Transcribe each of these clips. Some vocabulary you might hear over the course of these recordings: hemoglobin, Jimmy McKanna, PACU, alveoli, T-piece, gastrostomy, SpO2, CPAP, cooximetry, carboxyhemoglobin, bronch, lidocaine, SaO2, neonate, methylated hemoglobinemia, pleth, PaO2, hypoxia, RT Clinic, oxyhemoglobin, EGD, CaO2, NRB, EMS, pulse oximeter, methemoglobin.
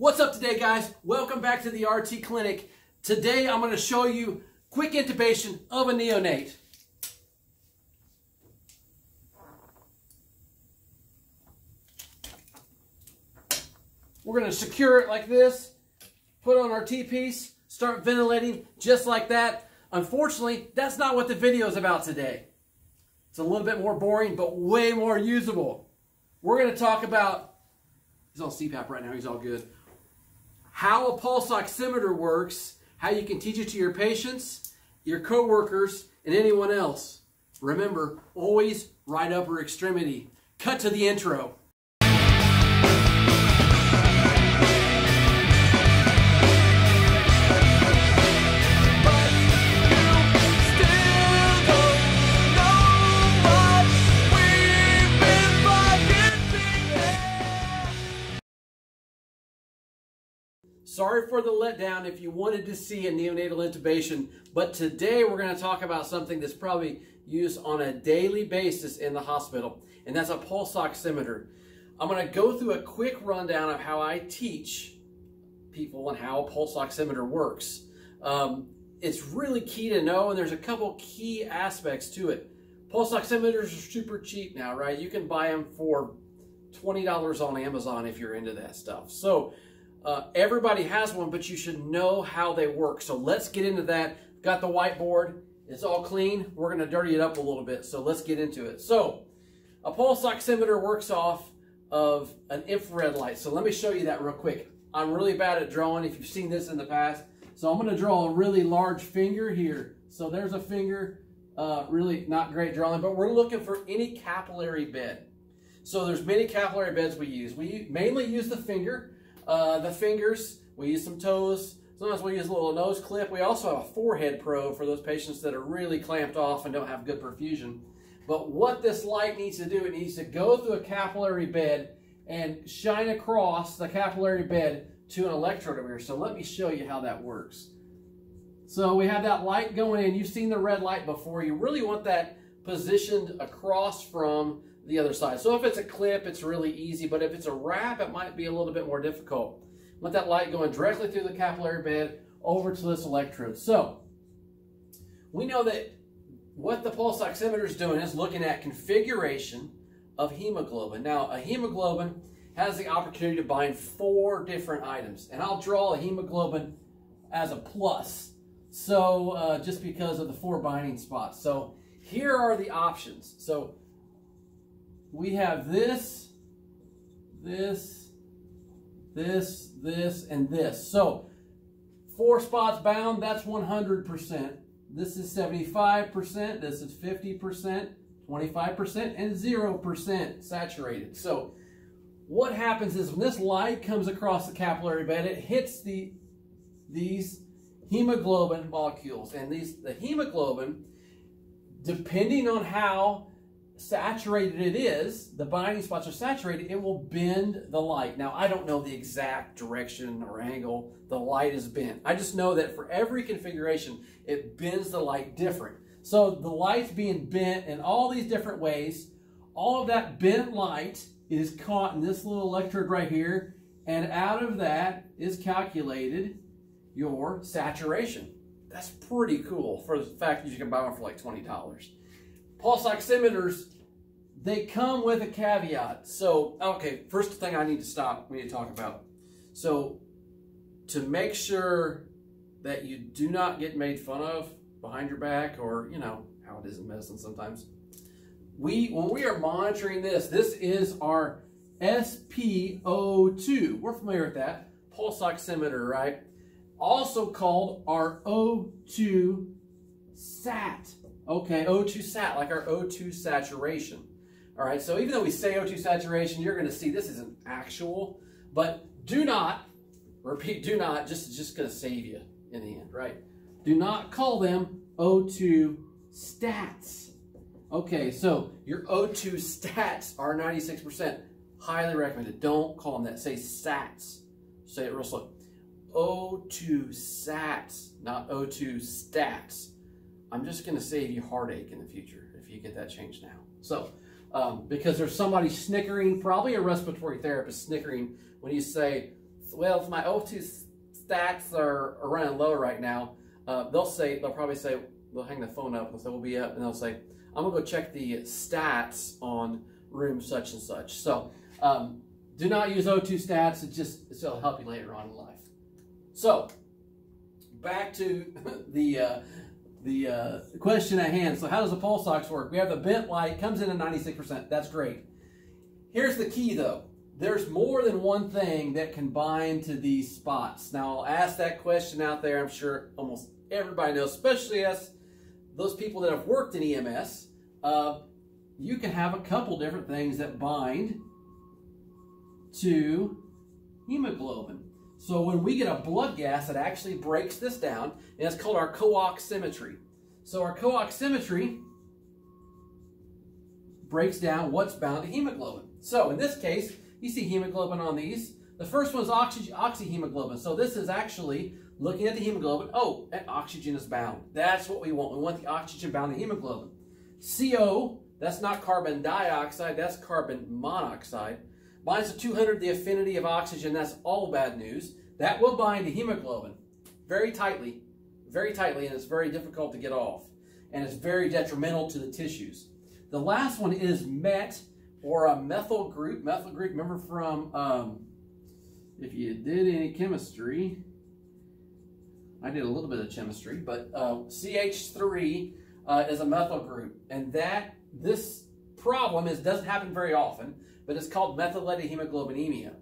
What's up today, guys? Welcome back to the RT Clinic. Today I'm going to show you quick intubation of a neonate. We're going to secure it like this, put on our T-piece, start ventilating just like that. Unfortunately, that's not what the video is about today. It's a little bit more boring, but way more usable. We're going to talk about, he's on CPAP right now, he's all good. How a pulse oximeter works, how you can teach it to your patients, your coworkers, and anyone else. Remember, always right upper extremity. Cut to the intro. Sorry for the letdown if you wanted to see a neonatal intubation, but today we're going to talk about something that's probably used on a daily basis in the hospital, and that's a pulse oximeter. I'm going to go through a quick rundown of how I teach people on how a pulse oximeter works. It's really key to know, and there's a couple key aspects to it. Pulse oximeters are super cheap now, right? You can buy them for $20 on Amazon if you're into that stuff. So everybody has one, but you should know how they work. So let's get into that. Got the whiteboard. It's all clean. We're going to dirty it up a little bit. So let's get into it. So a pulse oximeter works off of an infrared light. So let me show you that real quick. I'm really bad at drawing if you've seen this in the past. So I'm going to draw a really large finger here. So there's a finger, really not great drawing, but we're looking for any capillary bed. So there's many capillary beds we use. We mainly use the finger. The fingers, we use some toes, sometimes we use a little nose clip. We also have a forehead probe for those patients that are really clamped off and don't have good perfusion. But what this light needs to do, it needs to go through a capillary bed and shine across the capillary bed to an electrode over here. So let me show you how that works. So we have that light going in. You've seen the red light before. You really want that positioned across from the other side. So if it's a clip, it's really easy, but if it's a wrap, it might be a little bit more difficult. Let that light go in directly through the capillary bed over to this electrode. So we know that what the pulse oximeter is doing is looking at configuration of hemoglobin. Now, a hemoglobin has the opportunity to bind four different items, and I'll draw a hemoglobin as a plus. So just because of the four binding spots. So here are the options. So we have this, and this. So four spots bound, that's 100%. This is 75%, this is 50%, 25%, and 0% saturated. So what happens is when this light comes across the capillary bed, it hits these hemoglobin molecules. And the hemoglobin, depending on how saturated it is, the binding spots are saturated, it will bend the light. Now, I don't know the exact direction or angle the light is bent. I just know that for every configuration, it bends the light different. So the light's being bent in all these different ways. All of that bent light is caught in this little electrode right here, and out of that is calculated your saturation. That's pretty cool for the fact that you can buy one for like $20. Pulse oximeters, they come with a caveat. So, okay, first thing we need to talk about. So, to make sure that you do not get made fun of behind your back, or you know how it is in medicine sometimes, when we are monitoring this is our SpO2. We're familiar with that. Pulse oximeter, right? Also called our O2 sat. Okay, O2 sat, like our O2 saturation. All right, so even though we say O2 saturation, you're gonna see this isn't actual, but do not, repeat, do not, just gonna save you in the end, right? Do not call them O2 stats. Okay, so your O2 stats are 96%. Highly recommended. Don't call them that. Say sats. Say it real slow. O2 sats, not O2 stats. I'm just going to save you heartache in the future if you get that changed now. So, because there's somebody snickering, probably a respiratory therapist snickering when you say well, if my O2 stats are running low right now, they'll probably say, they'll hang the phone up and say, we'll be up, and they'll say, I'm gonna go check the stats on room such and such. So do not use O2 stats, it'll help you later on in life. So back to the question at hand. So how does the pulse ox work? We have the bent light, comes in at 96%, that's great. Here's the key though. There's more than one thing that can bind to these spots. Now I'll ask that question out there, I'm sure almost everybody knows, especially us, those people that have worked in EMS. You can have a couple different things that bind to hemoglobin. So when we get a blood gas that actually breaks this down, and it's called our cooximetry. So our cooximetry breaks down what's bound to hemoglobin. So in this case, you see hemoglobin on these. The first one is oxyhemoglobin. So this is actually looking at the hemoglobin. Oh, and oxygen is bound. That's what we want. We want the oxygen bound to hemoglobin. CO, that's not carbon dioxide, that's carbon monoxide. Binds to 200, the affinity of oxygen. That's all bad news. That will bind to hemoglobin very tightly, and it's very difficult to get off. And it's very detrimental to the tissues. The last one is MET, or a methyl group. Methyl group, remember from, if you did any chemistry, I did a little bit of chemistry, but CH3 is a methyl group. And this problem doesn't happen very often, but it's called methylated hemoglobinemia.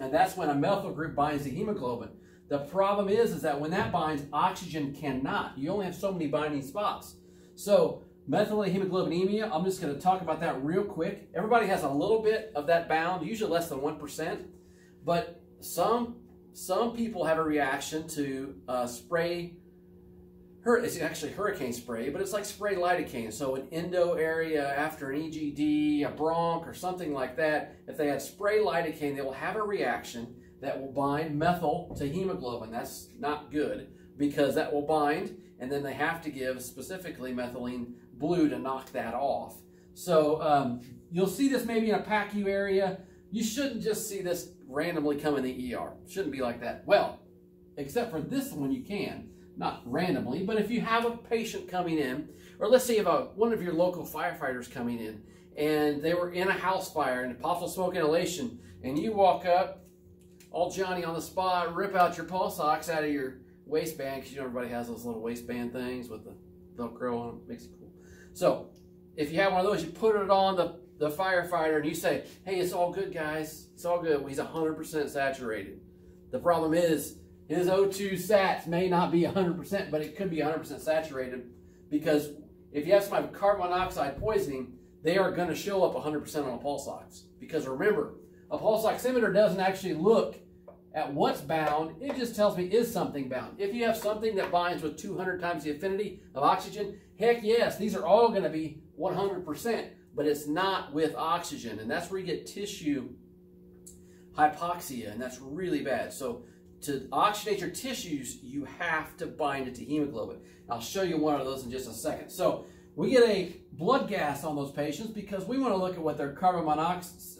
And that's when a methyl group binds to hemoglobin. The problem is that when that binds, oxygen cannot. You only have so many binding spots. So methylated hemoglobinemia, I'm just gonna talk about that real quick. Everybody has a little bit of that bound, usually less than 1%, but some people have a reaction to it's actually hurricane spray, but it's like spray lidocaine. So an endo area after an EGD, a bronch, or something like that, if they had spray lidocaine, they will have a reaction that will bind methyl to hemoglobin. That's not good because that will bind, and then they have to give specifically methylene blue to knock that off. So you'll see this maybe in a PACU area. You shouldn't just see this randomly come in the ER. It shouldn't be like that. Well, except for this one you can. Not randomly, but if you have a patient coming in, or let's say you have one of your local firefighters coming in, and they were in a house fire and possible smoke inhalation, and you walk up, all Johnny on the spot, rip out your pulse ox out of your waistband, because you know everybody has those little waistband things with the Velcro on it, makes it cool. So if you have one of those, you put it on the firefighter and you say, hey, it's all good, guys, it's all good. Well, he's 100% saturated. The problem is, his O2 sats may not be 100%, but it could be 100% saturated, because if you have somebody with carbon monoxide poisoning, they are going to show up 100% on a pulse ox. Because remember, a pulse oximeter doesn't actually look at what's bound. It just tells me, is something bound? If you have something that binds with 200 times the affinity of oxygen, heck yes, these are all going to be 100%, but it's not with oxygen. And that's where you get tissue hypoxia, and that's really bad. So to oxygenate your tissues, you have to bind it to hemoglobin. I'll show you one of those in just a second. So we get a blood gas on those patients because we want to look at what their carboxyhemoglobin,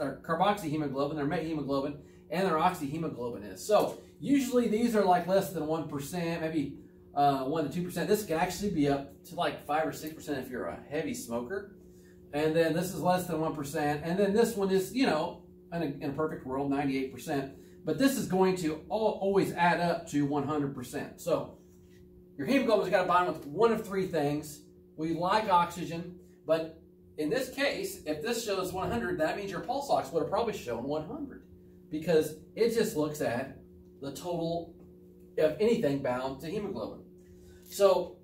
their methemoglobin, and their oxyhemoglobin is. So usually these are like less than 1%, maybe 1 to 2%. This can actually be up to like 5 or 6% if you're a heavy smoker. And then this is less than 1%. And then this one is, you know, in a perfect world, 98%. But this is going to always add up to 100%. So your hemoglobin's got to bind with one of three things. We like oxygen, but in this case, if this shows 100, that means your pulse ox would have probably shown 100, because it just looks at the total of anything bound to hemoglobin. So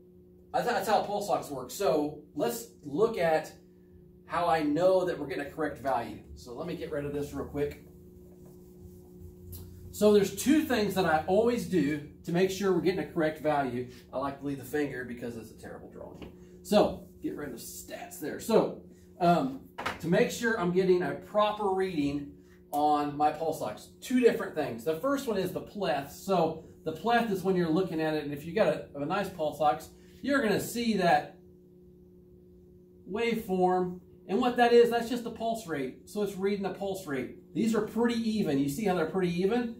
that's how pulse ox works. So let's look at how I know that we're getting a correct value. So let me get rid of this real quick. So there's two things that I always do to make sure we're getting a correct value. I like to leave the finger because it's a terrible drawing. So get rid of stats there. So to make sure I'm getting a proper reading on my pulse ox, two different things. The first one is the pleth. So the pleth is when you're looking at it, and if you got a nice pulse ox, you're gonna see that waveform. And what that is, that's just the pulse rate. So it's reading the pulse rate. These are pretty even. You see how they're pretty even?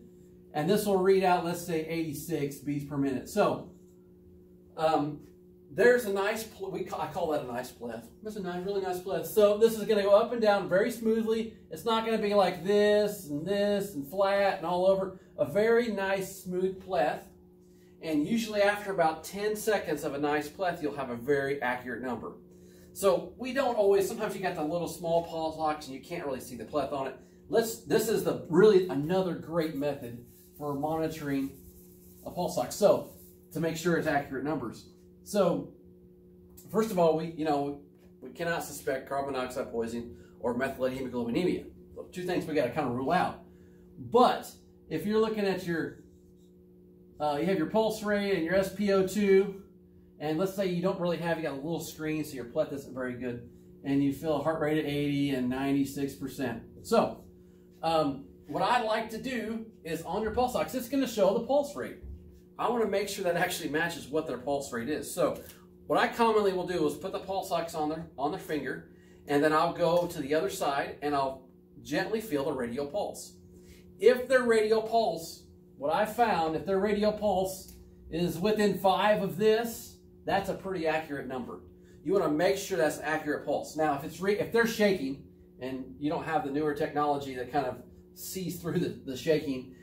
And this will read out, let's say, 86 beats per minute. So there's a nice, I call that a nice pleth. That's a nice, really nice pleth. So this is going to go up and down very smoothly. It's not going to be like this and flat and all over. A very nice, smooth pleth. And usually after about 10 seconds of a nice pleth, you'll have a very accurate number. So we don't always, sometimes you got the little small pulse ox and you can't really see the pleth on it. This is the really another great method for monitoring a pulse ox. So to make sure it's accurate numbers. So first of all, we cannot suspect carbon dioxide poisoning or methylated hemoglobinemia. Two things we got to kind of rule out. But if you're looking at your, you have your pulse rate and your SpO2, and let's say you don't really have, you got a little screen, so your pleth isn't very good, and you feel a heart rate of 80 and 96%. So what I'd like to do is on your pulse ox, it's going to show the pulse rate. I want to make sure that actually matches what their pulse rate is. So what I commonly will do is put the pulse ox on their finger, and then I'll go to the other side and I'll gently feel the radial pulse. If their radial pulse, what I found, if their radial pulse is within 5 of this, that's a pretty accurate number. You want to make sure that's an accurate pulse. Now, if they're shaking, and you don't have the newer technology that kind of sees through the shaking,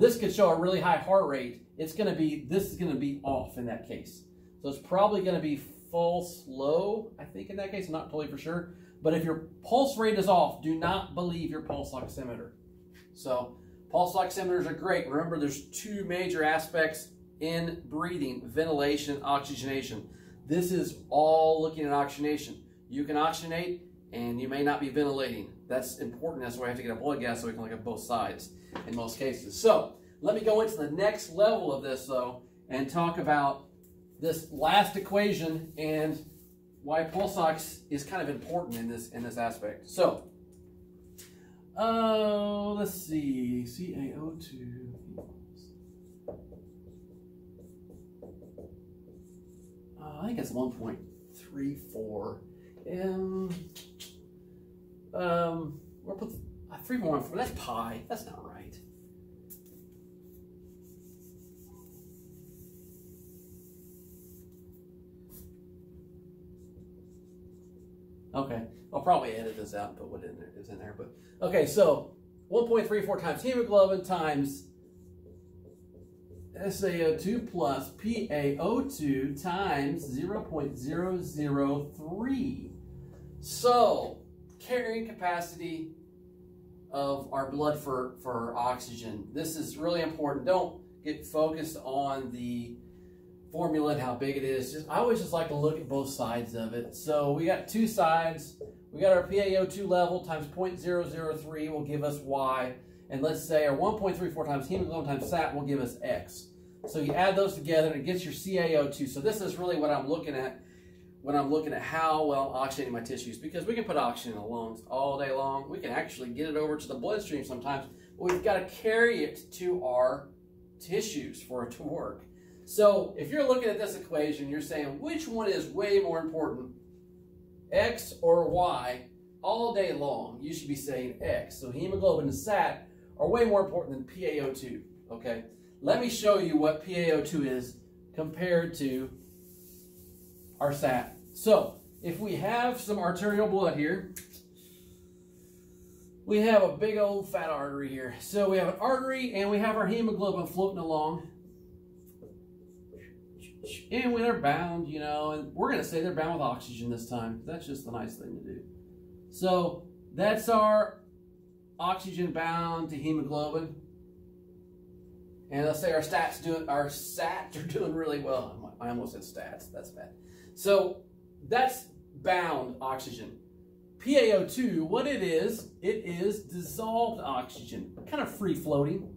this could show a really high heart rate. This is going to be off in that case. So it's probably going to be false low, I think, in that case. I'm not totally for sure. But if your pulse rate is off, do not believe your pulse oximeter. So pulse oximeters are great. Remember, there's two major aspects in breathing: ventilation, oxygenation. This is all looking at oxygenation. You can oxygenate and you may not be ventilating. That's important. That's why I have to get a blood gas so we can look at both sides in most cases. So let me go into the next level of this though and talk about this last equation and why pulse ox is kind of important in this aspect. So let's see, CaO2. I think it's 1.34. We'll put 3.14. That's pi. That's not right. Okay, I'll probably edit this out and put what is in there. But okay, so 1.34 times hemoglobin times SaO2 plus PaO2 times 0.003. So carrying capacity of our blood for oxygen. This is really important. Don't get focused on the formula and how big it is. I always just like to look at both sides of it. So we got two sides. We got our PaO2 level times 0.003 will give us Y. And let's say our 1.34 times hemoglobin times sat will give us X. So you add those together and it gets your CaO2. So this is really what I'm looking at when I'm looking at how well I'm oxygenating my tissues, because we can put oxygen in the lungs all day long. We can actually get it over to the bloodstream sometimes, but we've got to carry it to our tissues for it to work. So if you're looking at this equation, you're saying, which one is way more important, X or Y? All day long, you should be saying X. So hemoglobin and sat are way more important than PaO2, okay? Let me show you what PaO2 is compared to our sat. So if we have some arterial blood here, we have a big old fat artery here. So we have an artery and we have our hemoglobin floating along. And when they're bound, and we're gonna say they're bound with oxygen this time. That's just the nice thing to do. So that's our oxygen bound to hemoglobin. And let's say our sats are doing really well. I almost said stats, that's bad. So that's bound oxygen. PaO2, what it is dissolved oxygen, kind of free floating,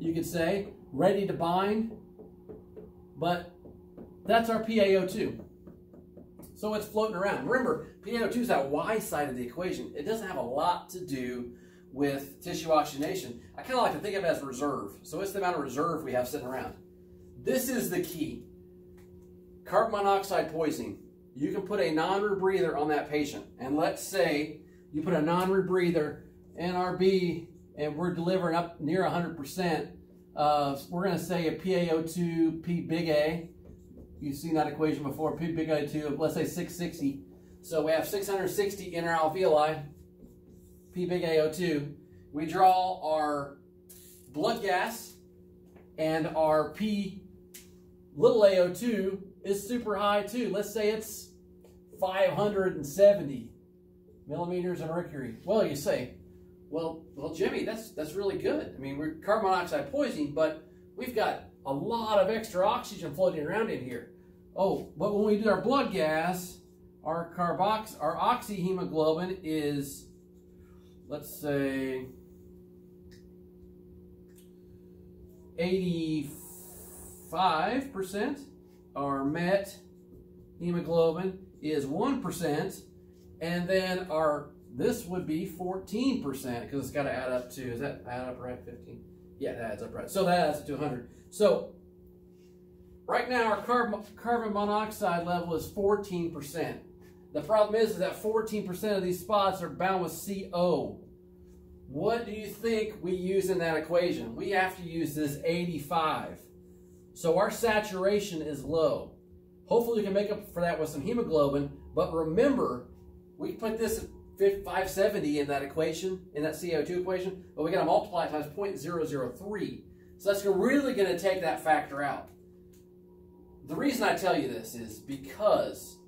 you could say, ready to bind, but that's our PaO2. So it's floating around. Remember, PaO2 is that Y side of the equation. It doesn't have a lot to do with tissue oxygenation. I kind of like to think of it as reserve. So it's the amount of reserve we have sitting around. This is the key. Carbon monoxide poisoning. You can put a non-rebreather on that patient. And let's say you put a non-rebreather, NRB, and we're delivering up near 100%. we're going to say a PaO2 P big A. You've seen that equation before, P big O2, let's say 660. So we have 660 in our alveoli, P big AO2. We draw our blood gas, and our P little AO2 is super high too. Let's say it's 570 millimeters of mercury. Well, you say, well, Jimmy, that's really good. I mean, we're carbon monoxide poisoning, but we've got a lot of extra oxygen floating around in here. Oh, but when we do our blood gas, our oxyhemoglobin is, let's say, 85%. Our methemoglobin is 1%, and then this would be 14% because it's got to add up to. Is that add up right? 15. Yeah, that adds up right. So that adds up to 100. So right now our carbon monoxide level is 14%. The problem is that 14% of these spots are bound with CO. What do you think we use in that equation? We have to use this 85. So our saturation is low. Hopefully we can make up for that with some hemoglobin, but remember, we put this at 570 in that equation, in that CO2 equation, but we got to multiply it times 0.003. So that's really going to take that factor out. The reason I tell you this is because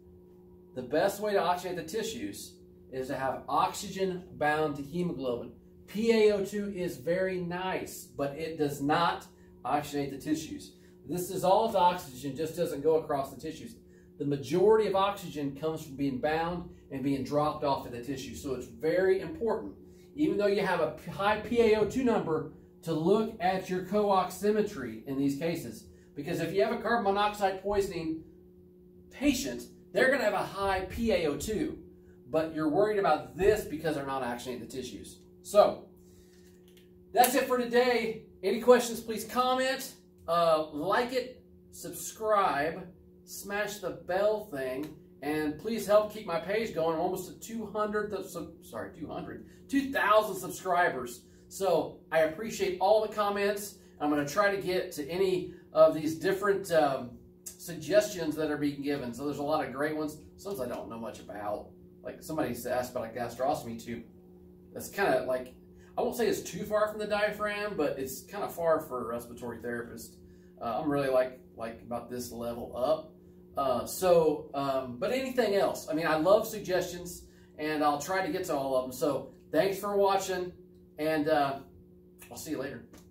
the best way to oxygenate the tissues is to have oxygen bound to hemoglobin. PaO2 is very nice, but it does not oxygenate the tissues. This is all its oxygen, just doesn't go across the tissues. The majority of oxygen comes from being bound and being dropped off to the tissue. So it's very important, even though you have a high PaO2 number, to look at your cooximetry in these cases. Because if you have a carbon monoxide poisoning patient, they're going to have a high PaO2, but you're worried about this because they're not actioning the tissues. So that's it for today. Any questions, please comment, like it, subscribe, smash the bell thing, and please help keep my page going. I'm almost at 2,000 subscribers. So I appreciate all the comments. I'm going to try to get to any of these different suggestions that are being given. So there's a lot of great ones. Some I don't know much about. Like somebody asked about a gastrostomy tube. That's kind of like, I won't say it's too far from the diaphragm, but it's kind of far for a respiratory therapist. I'm really like about this level up. But anything else, I mean, I love suggestions and I'll try to get to all of them. So thanks for watching, and I'll see you later.